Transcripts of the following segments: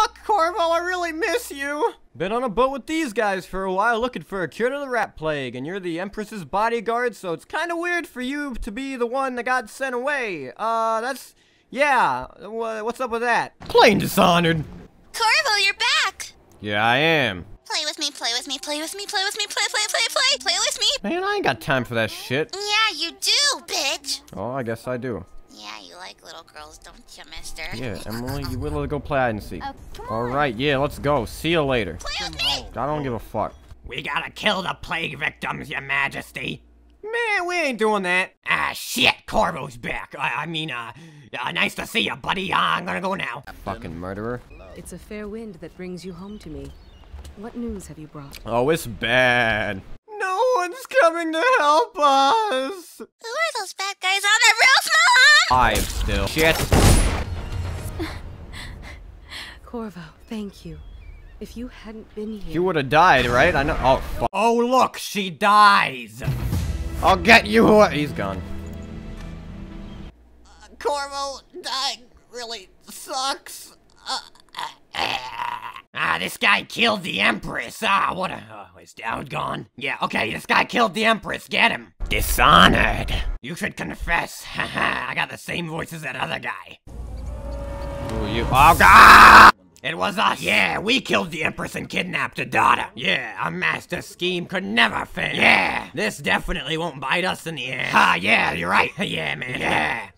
Fuck, Corvo, I really miss you. Been on a boat with these guys for a while looking for a cure to the rat plague, and you're the Empress's bodyguard, so it's kind of weird for you to be the one that got sent away. That's... yeah, what's up with that? Plain Dishonored. Corvo, you're back! Yeah, I am. Play with me, play with me, play with me, play with me, play with me! Man, I ain't got time for that shit. Yeah, you do, bitch! Oh, I guess I do. Yeah, you like little girls, don't you, mister? Yeah, Emily, you will go play hide and seek. Alright, yeah, let's go. See you later. Play with me! I don't give a fuck. We gotta kill the plague victims, your majesty. Man, we ain't doing that. Ah, shit, Corvo's back. Nice to see you, buddy. I'm gonna go now. Fucking murderer. It's a fair wind that brings you home to me. What news have you brought? Oh, it's bad. No one's coming to help us. Who are those bad guys on the roof, Mom? I am still. Shit. Corvo, thank you. If you hadn't been here... You would have died, right? I know. Oh, fuck. Oh, look, she dies. I'll get you who He's gone. Corvo, dying really sucks. This guy killed the Empress. Is Dowd gone? Yeah, okay, this guy killed the Empress. Get him. Dishonored. You should confess. Haha, I got the same voice as that other guy. Who you? Oh, God! It was us. Yeah, we killed the Empress and kidnapped her daughter. Yeah, a master scheme could never fail. Yeah, this definitely won't bite us in the ass. Ha, yeah, you're right. Yeah, man. Yeah.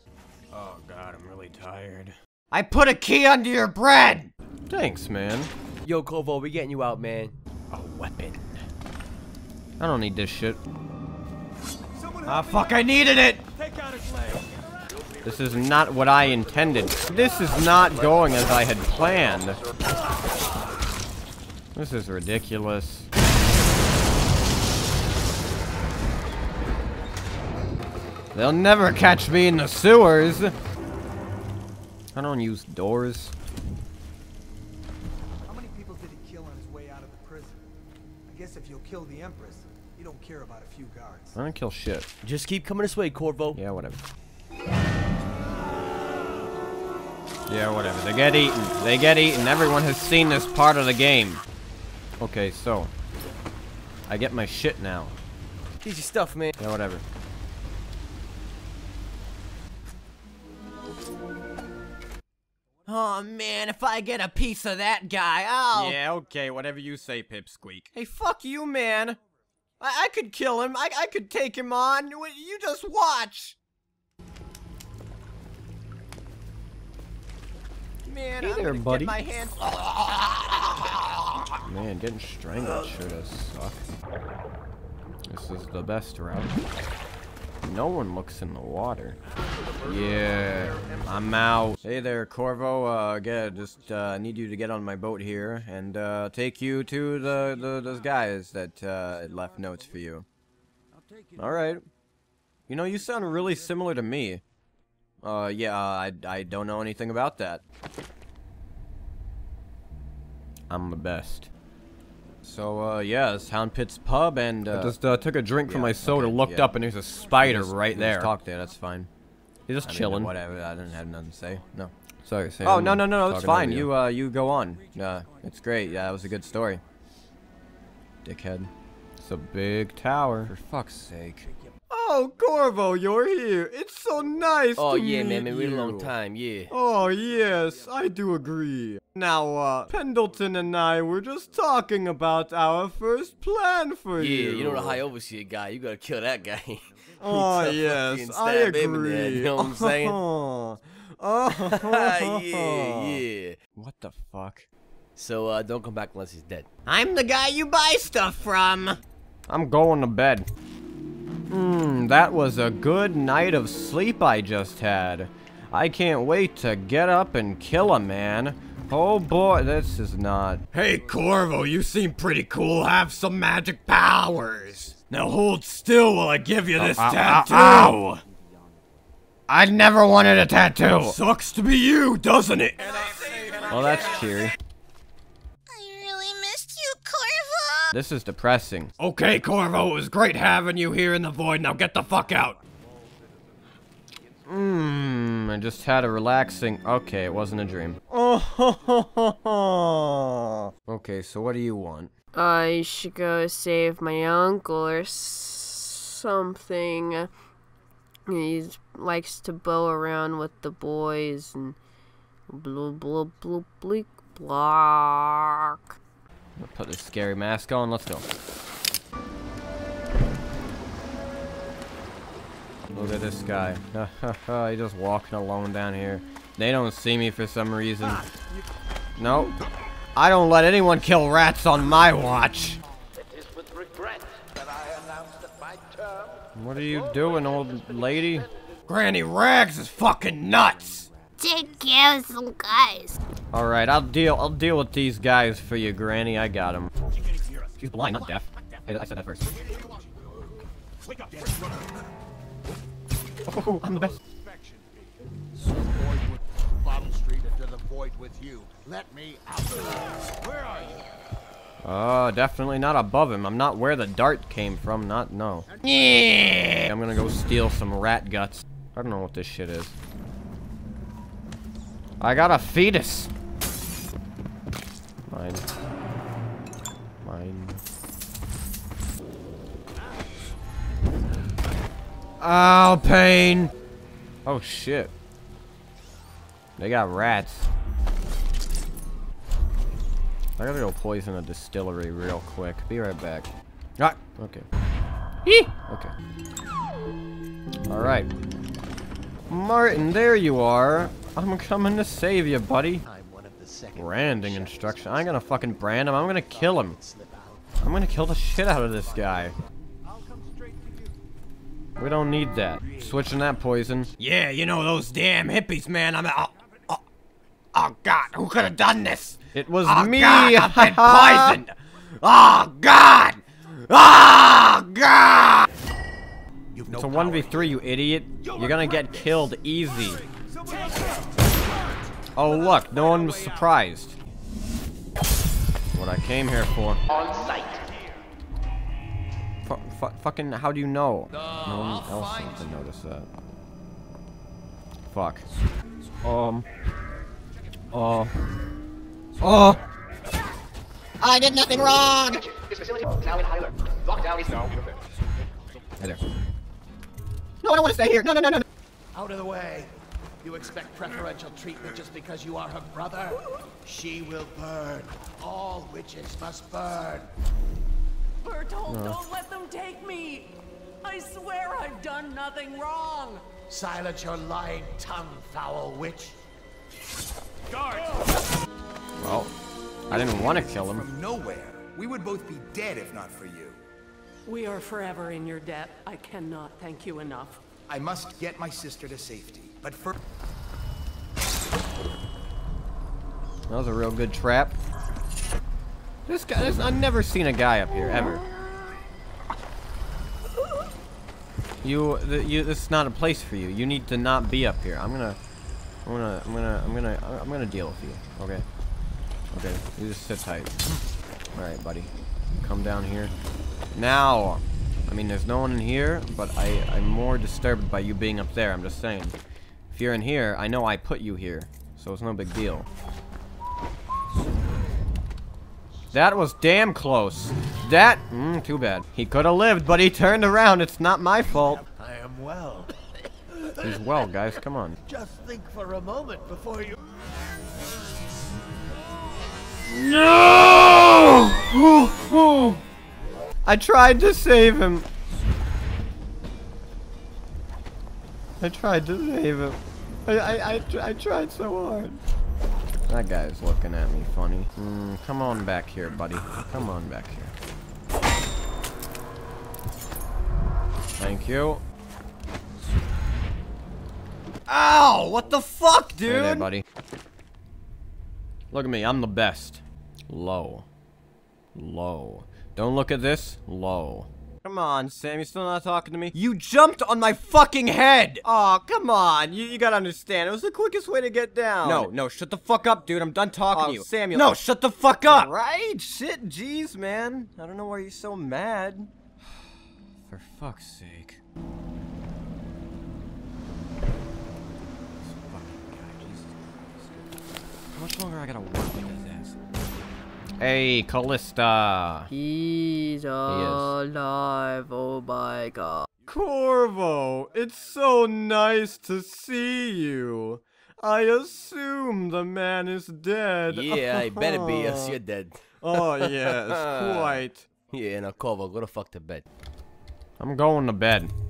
Oh, God, I'm really tired. I put a key under your bread. Thanks, man. Yo, Corvo, we getting you out, man. A weapon. I don't need this shit. Ah, fuck, I needed it! This is not what I intended. This is not going as I had planned. This is ridiculous. They'll never catch me in the sewers. I don't use doors. If you'll kill the Empress, you don't care about a few guards. I don't kill shit. Just keep coming this way, Corvo. Yeah, whatever. Yeah, whatever. They get eaten. They get eaten. Everyone has seen this part of the game. Okay, so. I get my shit now. Get your stuff, man. Yeah, whatever. Oh man, if I get a piece of that guy, I'll... Yeah, okay, whatever you say, Pipsqueak. Hey, fuck you, man. I could kill him. I could take him on. You just watch. Man, hey I'm there, buddy. Get my hands... Man, getting strangled sure does suck. This is the best route. No one looks in the water. Yeah, I'm out. Hey there, Corvo. Again, just need you to get on my boat here and take you to those guys that left notes for you. All right. You know, you sound really similar to me. Yeah, I don't know anything about that. I'm the best. So, yeah, it's Hound Pits Pub, and, I just, took a drink from my soda, okay, looked up, and there's a spider right there. Talk there, that's fine. You're just chilling. Whatever, I didn't have nothing to say. No. Sorry, Sam. Oh, no, it's fine. You, you go on. It's great. Yeah, that was a good story. Dickhead. It's a big tower. For fuck's sake. Oh, Corvo, you're here. It's so nice to meet you. Oh, yeah, man, it's been a long time, yeah. Oh, yes, I do agree. Now, Pendleton and I were just talking about our first plan for you. Yeah, you know the high overseer guy. You gotta kill that guy. Oh, yes, I agree. You know what I'm saying? Oh, yeah. What the fuck? So, don't come back unless he's dead. I'm the guy you buy stuff from. I'm going to bed. That was a good night of sleep I just had. I can't wait to get up and kill a man. Oh boy, this is not... Hey Corvo, you seem pretty cool. Have some magic powers. Now hold still while I give you this tattoo. I never wanted a tattoo. Sucks to be you, doesn't it? Well, that's cheery. This is depressing. Okay, Corvo, it was great having you here in the void. Now get the fuck out. I just had a relaxing... Okay, it wasn't a dream. Oh. Okay, so what do you want? I should go save my uncle or something. He likes to bow around with the boys and blah blah blah blah blah. Put this scary mask on. Let's go. Look at this guy. He's just walking alone down here. They don't see me for some reason. No, I don't let anyone kill rats on my watch. It is with regret that I announced that my term. What are you doing, old lady? Granny Rags is fucking nuts. Take care of some guys. All right, I'll deal with these guys for you, Granny. I got him. She's blind, not deaf. I said that first. Wake up, oh, I'm the best. Oh, definitely not above him. I'm not where the dart came from. Not no. Yeah. I'm gonna go steal some rat guts. I don't know what this shit is. I got a fetus. Mine. Mine. Ow, pain! Oh, shit. They got rats. I gotta go poison a distillery real quick. Be right back. Ah! Okay. Eeh! Okay. Alright. Martin, there you are. I'm coming to save you, buddy. Branding instruction. I ain't gonna fucking brand him. I'm gonna kill him. I'm gonna kill the shit out of this guy. We don't need that. Switching that poison. Yeah, you know those damn hippies, man. Oh God, who could have done this? It was me. God, I've been poisoned. Oh God. Oh God. You've no power. 1v3, you idiot. You're gonna get killed easy. Oh look, no one was surprised. What I came here for. On sight. Fucking, how do you know? No one else seems to notice that. Fuck. Oh. I did nothing wrong! Hey there. No, I don't want to stay here! No! Out of the way! You expect preferential treatment just because you are her brother? She will burn. All witches must burn. Berthold, don't let them take me! I swear I've done nothing wrong! Silence your lying tongue, foul witch! Guard! Well, I didn't want to kill him. From nowhere, we would both be dead if not for you. We are forever in your debt. I cannot thank you enough. I must get my sister to safety, but first... That was a real good trap. This guy, I've never seen a guy up here, ever. This is not a place for you. You need to not be up here. I'm gonna deal with you. Okay. Okay, you just sit tight. Alright, buddy. Come down here. Now! I mean, there's no one in here, but I'm more disturbed by you being up there, I'm just saying. If you're in here, I know I put you here, so it's no big deal. That was damn close. That, too bad. He could have lived, but he turned around. It's not my fault. I am well. He's well, guys. Come on. Just think for a moment before you. No! Ooh. I tried to save him. I tried so hard. That guy's looking at me funny. Come on back here, buddy. Come on back here. Thank you. Ow! What the fuck, dude? Hey there, buddy. Look at me. I'm the best. Low. Low. Don't look at this. Low. Come on, Sam. You still not talking to me? You jumped on my fucking head! Aw, oh, come on. You gotta understand. It was the quickest way to get down. No, shut the fuck up, dude. I'm done talking to you. Samuel. No, shut the fuck up! Right? Shit, jeez, man. I don't know why you're so mad. For fuck's sake. This fucking guy, Jesus Christ. much longer I gotta work with this ass? Hey, Callista. He's alive. Oh my god. Corvo, it's so nice to see you. I assume the man is dead. Yeah, I bet it be us. You're dead. Oh, yes, quite. Yeah, no, Corvo, go to fuck to bed. I'm going to bed.